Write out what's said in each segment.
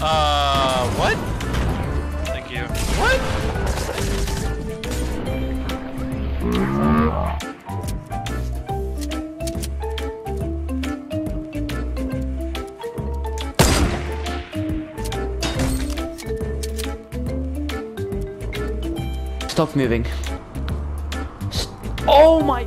What? Thank you. What? Stop moving. Oh my...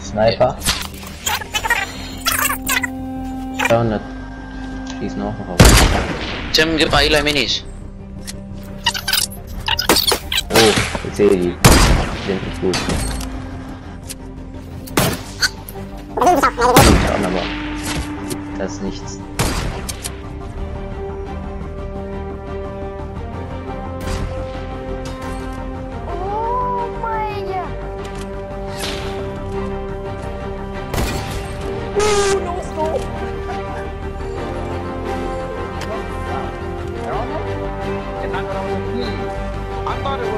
Sniper. Down at he's north of us. Jim, give me 11 minis. Oh, it's 80. Then it's good. Aber das ist nichts. I thought it was...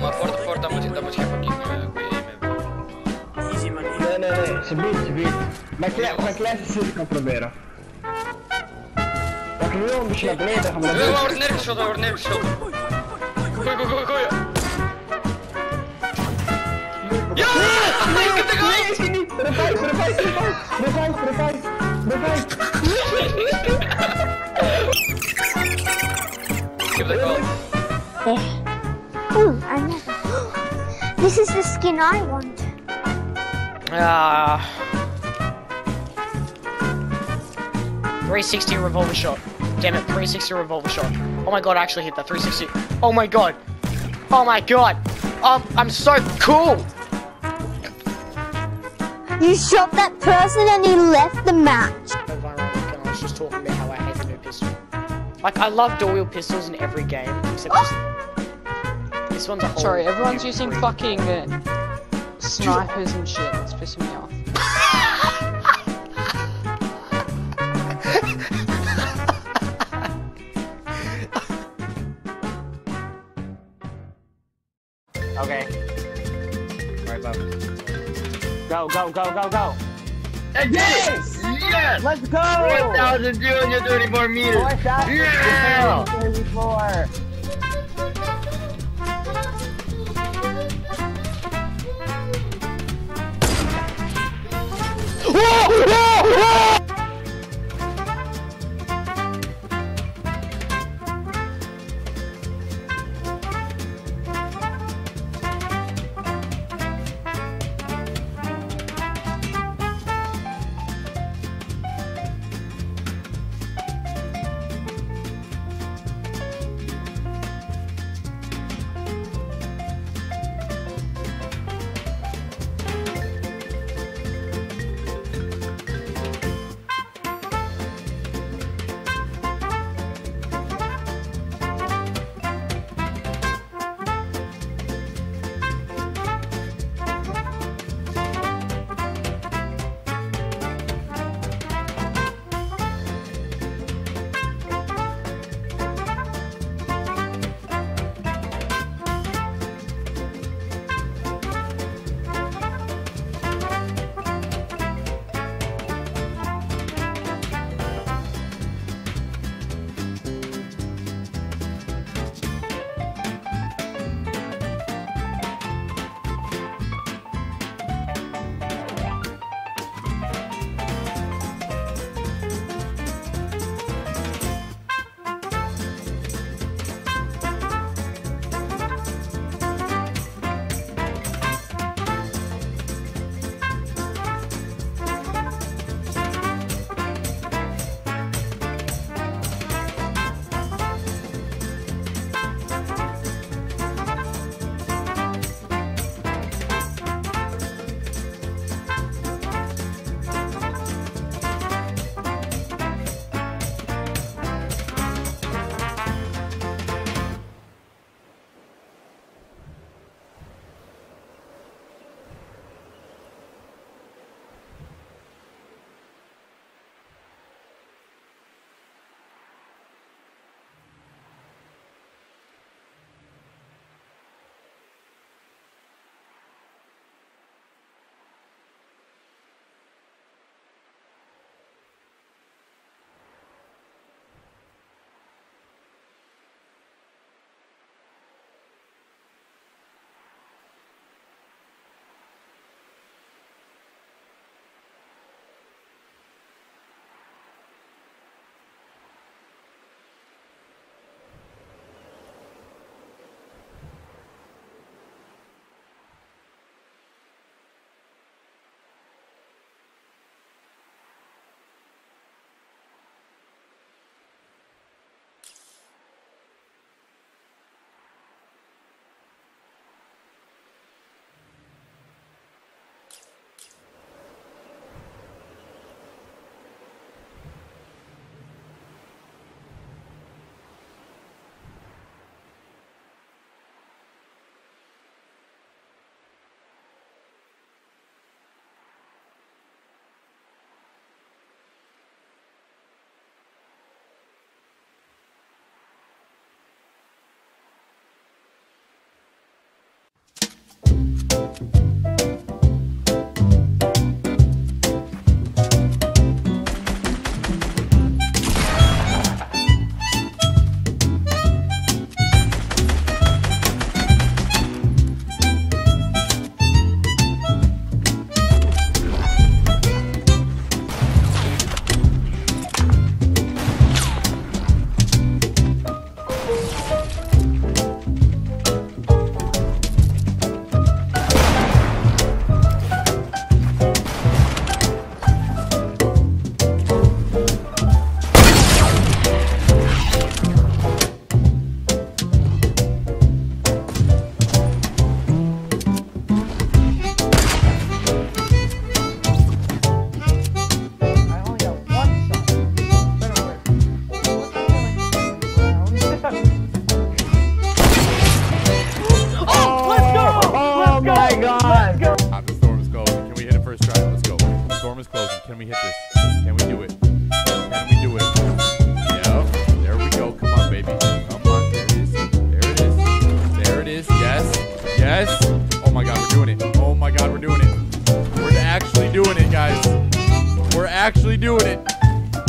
Maar voor dan moet je even kijken. Easy man. Nee. Subiet. Mijn kleine zin kan proberen. Pak nu een beetje naar beneden. We worden neergeschoten, Gooi. Ja! Nee, is hij niet. Revive. Oh, I never. This is the skin I want. Ah. 360 revolver shot. Damn it, 360 revolver shot. Oh my god, I actually hit that 360. Oh my god. I'm so cool. You shot that person and he left the match. I was just talking about how I hate the new pistol. Like, I love dual-wheel pistols in every game, except this one's a whole... Sorry, everyone's using green. Fucking snipers and shit. It's pissing me off. Okay. Alright, Bob. Go! Yes! Yes! Let's go! 1,234 meters! 4,034! Yeah!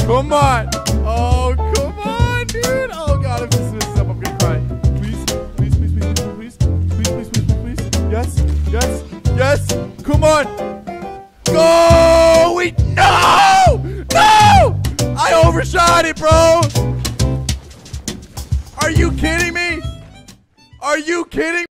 Come on, dude. Oh, God, if this messes up, I'm going to cry. Please, please, please, please, please, please. on! Go! We no! No! I overshot it, bro! Are you kidding me? Are you kidding me?